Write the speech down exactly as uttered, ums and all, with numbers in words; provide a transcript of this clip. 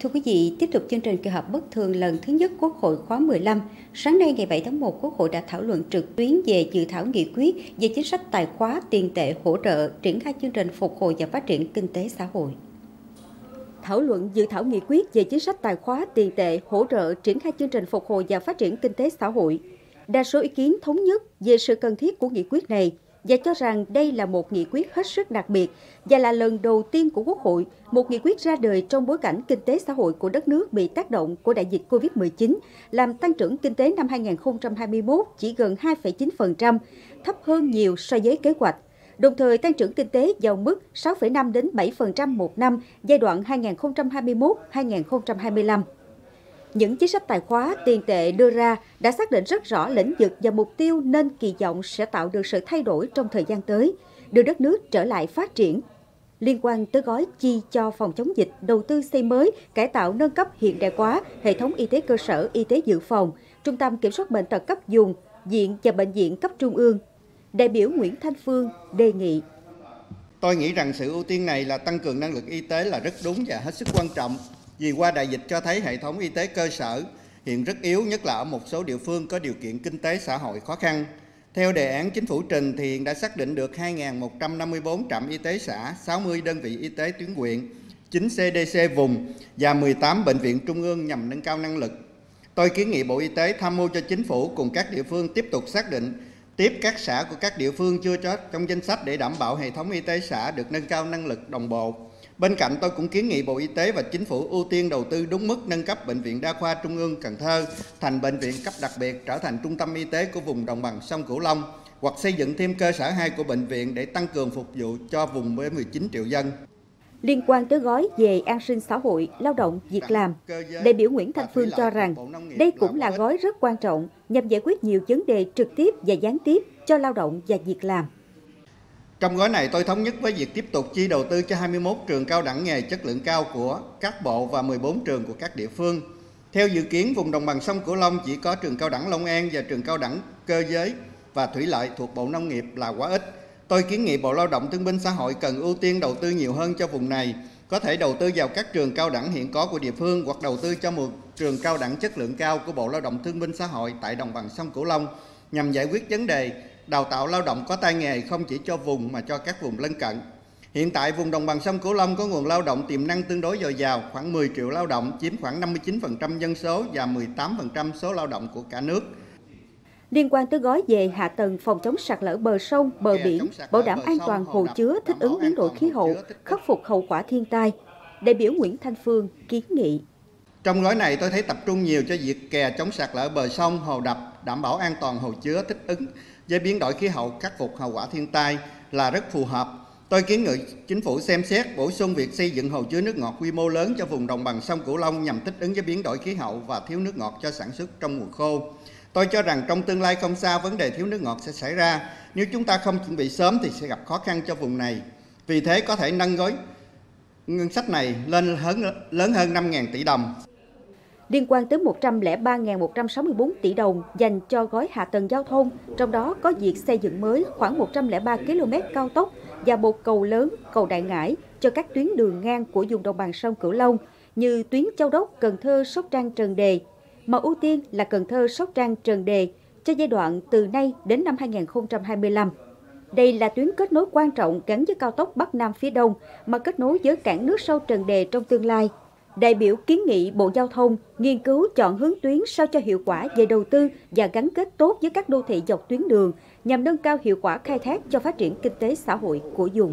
Thưa quý vị, tiếp tục chương trình kỳ họp bất thường lần thứ nhất Quốc hội khóa mười lăm. Sáng nay ngày bảy tháng một, Quốc hội đã thảo luận trực tuyến về dự thảo nghị quyết về chính sách tài khóa tiền tệ hỗ trợ triển khai chương trình phục hồi và phát triển kinh tế xã hội. Thảo luận dự thảo nghị quyết về chính sách tài khóa tiền tệ hỗ trợ triển khai chương trình phục hồi và phát triển kinh tế xã hội. Đa số ý kiến thống nhất về sự cần thiết của nghị quyết này và cho rằng đây là một nghị quyết hết sức đặc biệt và là lần đầu tiên của Quốc hội, một nghị quyết ra đời trong bối cảnh kinh tế xã hội của đất nước bị tác động của đại dịch Covid mười chín, làm tăng trưởng kinh tế năm hai nghìn không trăm hai mươi mốt chỉ gần hai phẩy chín phần trăm, thấp hơn nhiều so với kế hoạch. Đồng thời, tăng trưởng kinh tế vào mức sáu phẩy năm đến bảy phần trăm một năm giai đoạn hai nghìn không trăm hai mươi mốt đến hai nghìn không trăm hai mươi lăm. Những chính sách tài khóa, tiền tệ đưa ra đã xác định rất rõ lĩnh vực và mục tiêu nên kỳ vọng sẽ tạo được sự thay đổi trong thời gian tới, đưa đất nước trở lại phát triển. Liên quan tới gói chi cho phòng chống dịch, đầu tư xây mới, cải tạo nâng cấp hiện đại hóa, hệ thống y tế cơ sở, y tế dự phòng, trung tâm kiểm soát bệnh tật cấp vùng, viện và bệnh viện cấp trung ương, đại biểu Nguyễn Thanh Phương đề nghị. Tôi nghĩ rằng sự ưu tiên này là tăng cường năng lực y tế là rất đúng và hết sức quan trọng. Vì qua đại dịch cho thấy hệ thống y tế cơ sở hiện rất yếu, nhất là ở một số địa phương có điều kiện kinh tế xã hội khó khăn. Theo đề án chính phủ trình thì hiện đã xác định được hai nghìn một trăm năm mươi tư trạm y tế xã, sáu mươi đơn vị y tế tuyến huyện, chín xê đê xê vùng và mười tám bệnh viện trung ương nhằm nâng cao năng lực. Tôi kiến nghị Bộ Y tế tham mưu cho chính phủ cùng các địa phương tiếp tục xác định tiếp các xã của các địa phương chưa có trong danh sách để đảm bảo hệ thống y tế xã được nâng cao năng lực đồng bộ. Bên cạnh, tôi cũng kiến nghị Bộ Y tế và Chính phủ ưu tiên đầu tư đúng mức nâng cấp Bệnh viện Đa khoa Trung ương Cần Thơ thành bệnh viện cấp đặc biệt, trở thành trung tâm y tế của vùng đồng bằng sông Cửu Long, hoặc xây dựng thêm cơ sở hai của bệnh viện để tăng cường phục vụ cho vùng với mười chín triệu dân. Liên quan tới gói về an sinh xã hội, lao động, việc làm, đại biểu Nguyễn Thanh Phương cho rằng đây cũng là gói rất quan trọng nhằm giải quyết nhiều vấn đề trực tiếp và gián tiếp cho lao động và việc làm. Trong gói này, tôi thống nhất với việc tiếp tục chi đầu tư cho hai mươi mốt trường cao đẳng nghề chất lượng cao của các bộ và mười bốn trường của các địa phương. Theo dự kiến, vùng đồng bằng sông Cửu Long chỉ có trường cao đẳng Long An và trường cao đẳng Cơ giới và Thủy lợi thuộc Bộ Nông nghiệp là quá ít. Tôi kiến nghị Bộ Lao động Thương binh Xã hội cần ưu tiên đầu tư nhiều hơn cho vùng này, có thể đầu tư vào các trường cao đẳng hiện có của địa phương hoặc đầu tư cho một trường cao đẳng chất lượng cao của Bộ Lao động Thương binh Xã hội tại đồng bằng sông Cửu Long nhằm giải quyết vấn đề đào tạo lao động có tay nghề không chỉ cho vùng mà cho các vùng lân cận. Hiện tại vùng đồng bằng sông Cửu Long có nguồn lao động tiềm năng tương đối dồi dào, khoảng mười triệu lao động chiếm khoảng năm mươi chín phần trăm dân số và mười tám phần trăm số lao động của cả nước. Liên quan tới gói về hạ tầng phòng chống sạt lở bờ sông, bờ biển, bảo đảm an toàn hồ chứa, thích ứng biến đổi khí hậu, khắc phục hậu quả thiên tai, đại biểu Nguyễn Thanh Phương kiến nghị. Trong gói này, tôi thấy tập trung nhiều cho việc kè chống sạt lở bờ sông, hồ đập, đảm bảo an toàn hồ chứa, thích ứng với biến đổi khí hậu, khắc phục hậu quả thiên tai là rất phù hợp. Tôi kiến nghị chính phủ xem xét bổ sung việc xây dựng hồ chứa nước ngọt quy mô lớn cho vùng đồng bằng sông Cửu Long nhằm thích ứng với biến đổi khí hậu và thiếu nước ngọt cho sản xuất trong mùa khô. Tôi cho rằng trong tương lai không xa, vấn đề thiếu nước ngọt sẽ xảy ra. Nếu chúng ta không chuẩn bị sớm thì sẽ gặp khó khăn cho vùng này. Vì thế có thể nâng gói ngân sách này lên lớn hơn năm nghìn tỷ đồng. Liên quan tới một trăm lẻ ba nghìn một trăm sáu mươi tư tỷ đồng dành cho gói hạ tầng giao thông, trong đó có việc xây dựng mới khoảng một trăm lẻ ba ki lô mét cao tốc và một cầu lớn, cầu Đại Ngãi cho các tuyến đường ngang của vùng đồng bằng sông Cửu Long như tuyến Châu Đốc, Cần Thơ, Sóc Trăng, Trần Đề, mà ưu tiên là Cần Thơ, Sóc Trăng, Trần Đề cho giai đoạn từ nay đến năm hai nghìn không trăm hai mươi lăm. Đây là tuyến kết nối quan trọng gắn với cao tốc Bắc Nam phía Đông mà kết nối với cảng nước sâu Trần Đề trong tương lai. Đại biểu kiến nghị Bộ Giao thông nghiên cứu chọn hướng tuyến sao cho hiệu quả về đầu tư và gắn kết tốt với các đô thị dọc tuyến đường nhằm nâng cao hiệu quả khai thác cho phát triển kinh tế xã hội của vùng.